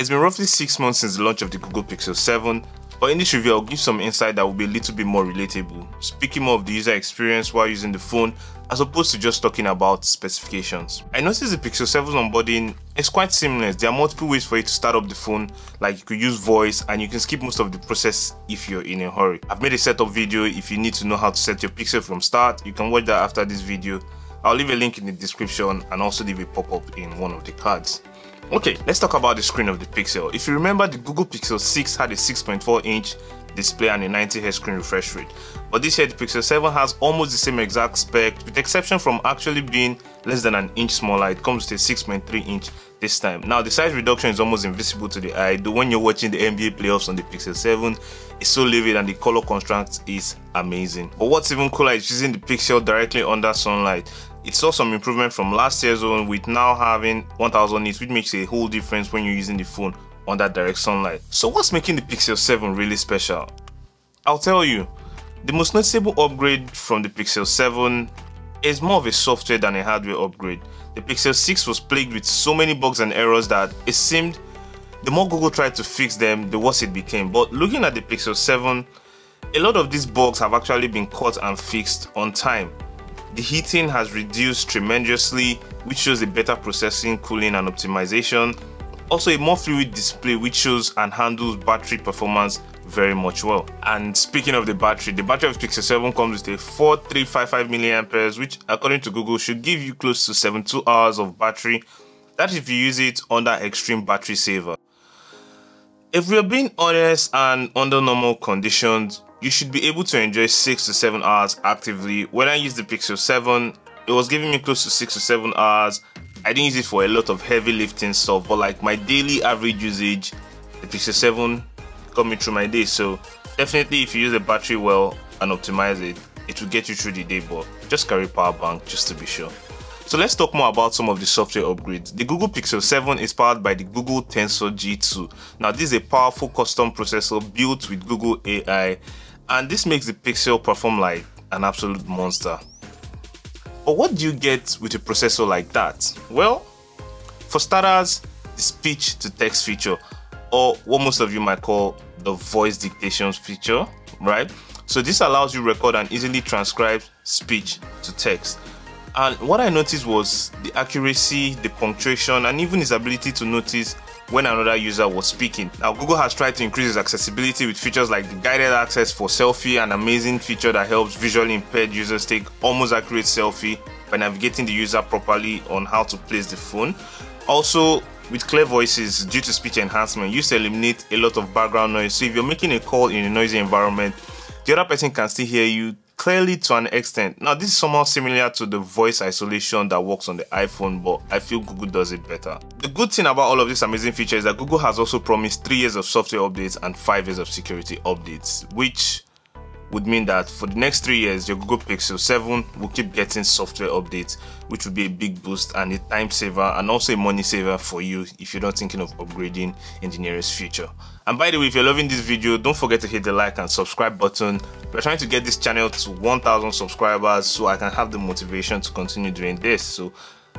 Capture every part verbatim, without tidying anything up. It's been roughly six months since the launch of the Google Pixel seven, but in this review I'll give some insight that will be a little bit more relatable, speaking more of the user experience while using the phone as opposed to just talking about specifications. I noticed the Pixel seven's onboarding is quite seamless. There are multiple ways for you to start up the phone, like you could use voice and you can skip most of the process if you're in a hurry. I've made a setup video if you need to know how to set your Pixel from start. You can watch that after this video. I'll leave a link in the description and also leave a pop-up in one of the cards. Okay, let's talk about the screen of the Pixel. If you remember, the Google Pixel six had a six point four inch display and a ninety hertz screen refresh rate. But this year, the Pixel seven has almost the same exact spec, with the exception from actually being less than an inch smaller. It comes with a six point three inch this time. Now, the size reduction is almost invisible to the eye, though when you're watching the N B A playoffs on the Pixel seven, it's so vivid and the color contrast is amazing. But what's even cooler is using the Pixel directly under sunlight. It saw some improvement from last year's own, with now having one thousand nits, which makes a whole difference when you're using the phone under direct sunlight. So what's making the Pixel seven really special? I'll tell you. The most noticeable upgrade from the Pixel seven is more of a software than a hardware upgrade. The Pixel six was plagued with so many bugs and errors that it seemed the more Google tried to fix them, the worse it became. But looking at the Pixel seven, a lot of these bugs have actually been caught and fixed on time. The heating has reduced tremendously, which shows a better processing, cooling and optimization. Also a more fluid display, which shows and handles battery performance very much well. And speaking of the battery, the battery of Pixel seven comes with a four thousand three hundred fifty-five milliamp hours, which according to Google should give you close to seventy-two hours of battery. That's if you use it under extreme battery saver. If we're being honest and under normal conditions, you should be able to enjoy six to seven hours actively. When I used the Pixel seven, it was giving me close to six to seven hours. I didn't use it for a lot of heavy lifting stuff, but like my daily average usage, the Pixel seven got me through my day. So definitely if you use the battery well and optimize it, it will get you through the day, but just carry power bank just to be sure. So let's talk more about some of the software upgrades. The Google Pixel seven is powered by the Google Tensor G two. Now this is a powerful custom processor built with Google A I, and this makes the Pixel perform like an absolute monster. But what do you get with a processor like that? Well, for starters, the speech to text feature, or what most of you might call the voice dictation feature, right? So this allows you to record and easily transcribe speech to text. And what I noticed was the accuracy, the punctuation, and even its ability to notice when another user was speaking. Now, Google has tried to increase its accessibility with features like the guided access for selfie, an amazing feature that helps visually impaired users take almost accurate selfie by navigating the user properly on how to place the phone. Also, with clear voices due to speech enhancement, used to eliminate a lot of background noise. So if you're making a call in a noisy environment, the other person can still hear you clearly to an extent. Now this is somehow similar to the voice isolation that works on the iPhone, but I feel Google does it better. The good thing about all of this amazing feature is that Google has also promised three years of software updates and five years of security updates, which would mean that for the next three years, your Google Pixel seven will keep getting software updates, which would be a big boost and a time saver and also a money saver for you if you're not thinking of upgrading in the nearest future. And by the way, if you're loving this video, don't forget to hit the like and subscribe button. We're trying to get this channel to one thousand subscribers so I can have the motivation to continue doing this. So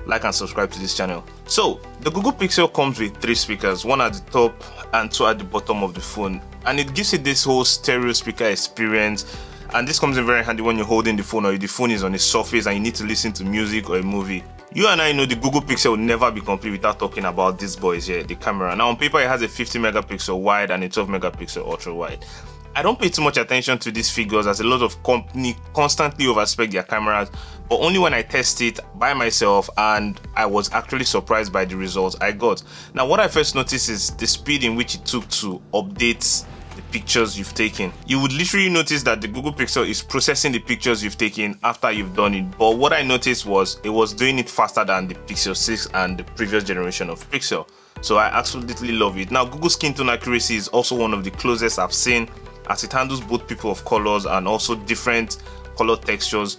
like and subscribe to this channel. So the Google Pixel comes with three speakers, one at the top and two at the bottom of the phone, and it gives it this whole stereo speaker experience. And this comes in very handy when you're holding the phone or if the phone is on a surface and you need to listen to music or a movie. You and I know the Google Pixel will never be complete without talking about these boys here, the camera. Now on paper it has a fifty megapixel wide and a twelve megapixel ultra wide. I don't pay too much attention to these figures as a lot of companies constantly overspec their cameras, but only when I test it by myself and I was actually surprised by the results I got. Now what I first noticed is the speed in which it took to update the pictures you've taken. You would literally notice that the Google Pixel is processing the pictures you've taken after you've done it, but what I noticed was it was doing it faster than the Pixel six and the previous generation of Pixel. So I absolutely love it. Now Google skin tone accuracy is also one of the closest I've seen, as it handles both people of colors and also different color textures,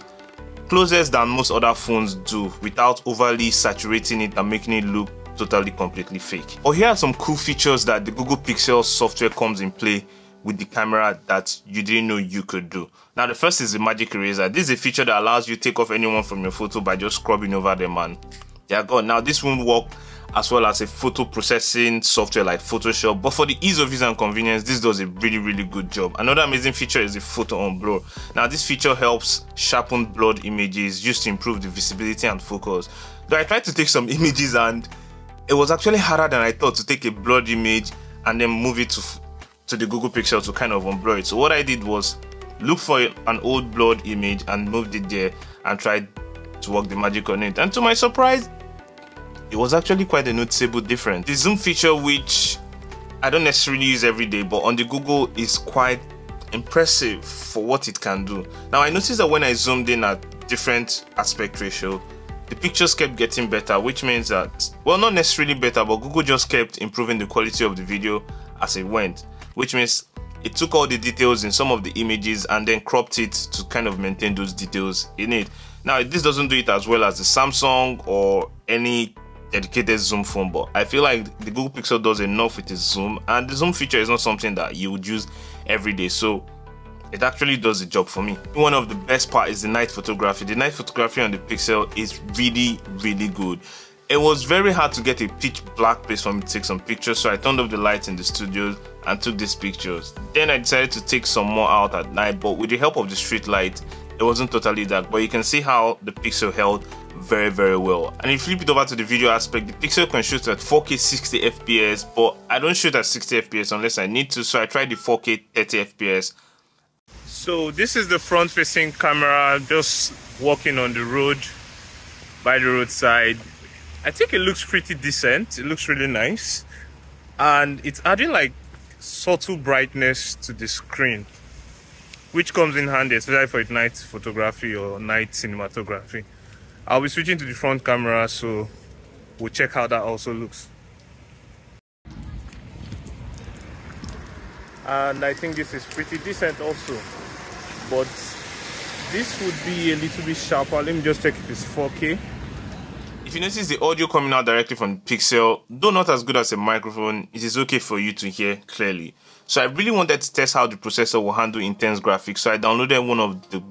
closest than most other phones do without overly saturating it and making it look totally completely fake. But here are some cool features that the Google Pixel software comes in play with the camera that you didn't know you could do. Now the first is the magic eraser. This is a feature that allows you to take off anyone from your photo by just scrubbing over them and they are gone. Now this won't work as well as a photo processing software like Photoshop. But for the ease of use and convenience, this does a really, really good job. Another amazing feature is the photo on blur. Now, this feature helps sharpen blurred images used to improve the visibility and focus. Though I tried to take some images and it was actually harder than I thought to take a blurred image and then move it to, to the Google Pixel to kind of unblur it. So what I did was look for an old blurred image and moved it there and tried to work the magic on it. And to my surprise, it was actually quite a noticeable difference. The zoom feature, which I don't necessarily use every day, but on the Google is quite impressive for what it can do. Now, I noticed that when I zoomed in at different aspect ratio, the pictures kept getting better, which means that, well, not necessarily better, but Google just kept improving the quality of the video as it went, which means it took all the details in some of the images and then cropped it to kind of maintain those details in it. Now, this doesn't do it as well as the Samsung or any dedicated zoom phone, but I feel like the Google Pixel does enough with its zoom, and the zoom feature is not something that you would use every day, so it actually does the job for me. One of the best part is the night photography. The night photography on the Pixel is really, really good. It was very hard to get a pitch black place for me to take some pictures, so I turned off the lights in the studio and took these pictures. Then I decided to take some more out at night, but with the help of the street light, it wasn't totally dark, but you can see how the Pixel held very, very well. And if you flip it over to the video aspect, the Pixel can shoot at four K sixty F P S, but I don't shoot at sixty F P S unless I need to, so I tried the four K thirty F P S. So this is the front-facing camera, just walking on the road, by the roadside. I think it looks pretty decent. It looks really nice. And it's adding like subtle brightness to the screen, which comes in handy, especially for night photography or night cinematography. I'll be switching to the front camera, so we'll check how that also looks. And I think this is pretty decent also. But this would be a little bit sharper. Let me just check if it's four K. If you notice the audio coming out directly from the Pixel, though not as good as a microphone, it is okay for you to hear clearly. So I really wanted to test how the processor will handle intense graphics, so I downloaded one of the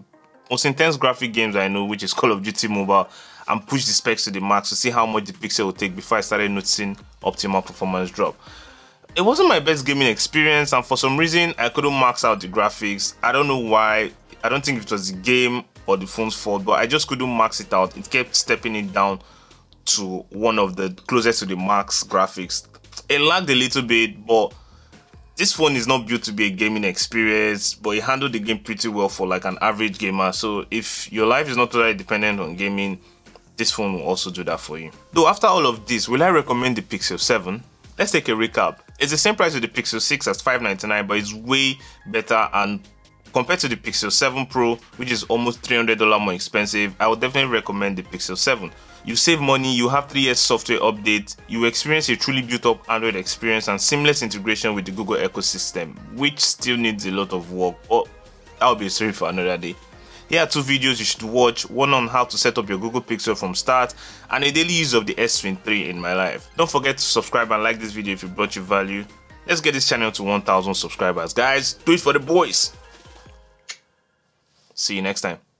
most intense graphic games I know, which is Call of Duty Mobile, and pushed the specs to the max to see how much the Pixel would take before I started noticing optimal performance drop. It wasn't my best gaming experience, and for some reason I couldn't max out the graphics. I don't know why. I don't think it was the game or the phone's fault, but I just couldn't max it out. It kept stepping it down to one of the closest to the max graphics. It lagged a little bit, but this phone is not built to be a gaming experience, but it handled the game pretty well for like an average gamer. So if your life is not totally dependent on gaming, this phone will also do that for you. Though after all of this, will I recommend the Pixel seven? Let's take a recap. It's the same price with the Pixel six at five ninety-nine, but it's way better, and compared to the Pixel seven Pro, which is almost three hundred dollars more expensive, I would definitely recommend the Pixel seven. You save money, you have three years software update, you experience a truly built-up Android experience and seamless integration with the Google ecosystem, which still needs a lot of work, but that will be a story for another day. Here are two videos you should watch, one on how to set up your Google Pixel from start and a daily use of the S twenty-three in my life. Don't forget to subscribe and like this video if it brought you value. Let's get this channel to one thousand subscribers. Guys, do it for the boys. See you next time.